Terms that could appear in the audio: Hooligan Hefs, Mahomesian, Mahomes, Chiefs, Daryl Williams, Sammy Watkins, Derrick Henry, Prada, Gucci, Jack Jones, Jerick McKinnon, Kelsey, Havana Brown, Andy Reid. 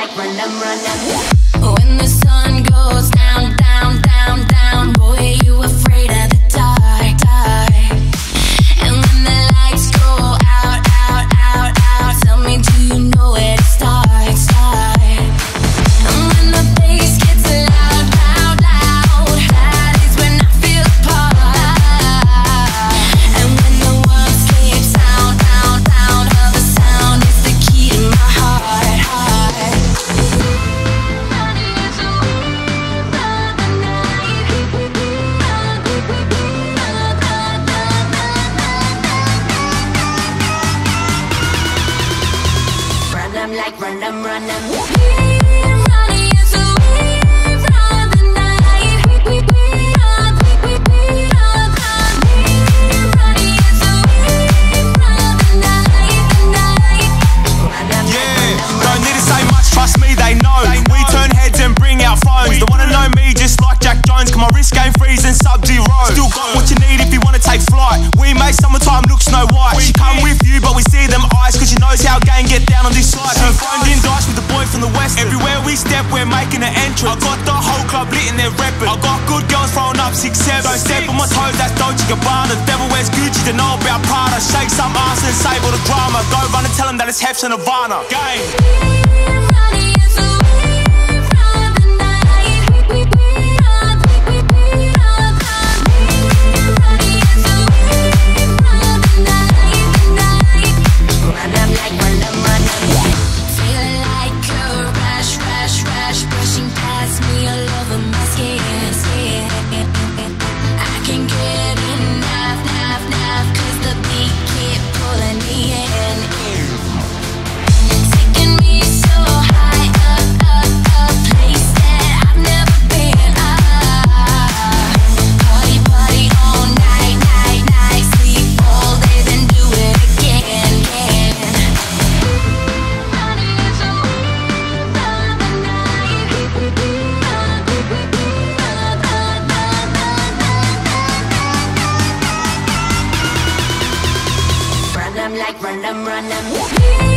like run them, run them. When the sun goes down, down, down, down, boy, you afraid of the dark, dark. And when the lights go out, out, out, out, tell me, do you know where to start, start? And when the bass gets loud, loud, loud, that is when I feel apart. And when the world sleeps down, down, down, all the sound is the key to my heart, heart. Run them like run them, run them. Running is the way from the night. Running is the way from the night, Run them, Yeah, don't need to say much, trust me, they know. We turn heads and bring out phones. They wanna know me just like Jack Jones, 'cause my wrist game freezing sub-zero. Still got what you need if you wanna take flight. We make summertime look Snow White. She come with you but we see them eyes, 'cause she knows how gang get down on this side. She phoned in dice with the boy from the west. Everywhere we step we're making an entrance. I got the whole club lit and they're reppin'. I got good girls throwing up 6'7". Don't step on my toes, that's Dolce & Gabbana. The devil wears Gucci, they know about Prada. Shake some ass and save all the drama. Go run and tell them that it's Heps and Havana. Gang. Run them, run them.